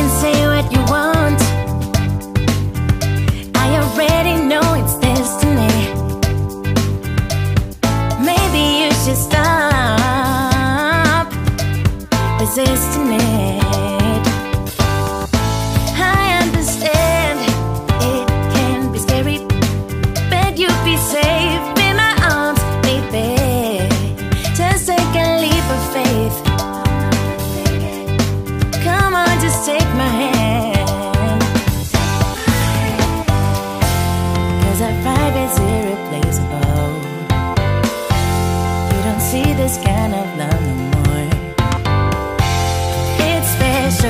can say what you want. I already know it's destiny. Maybe you should stop resisting it.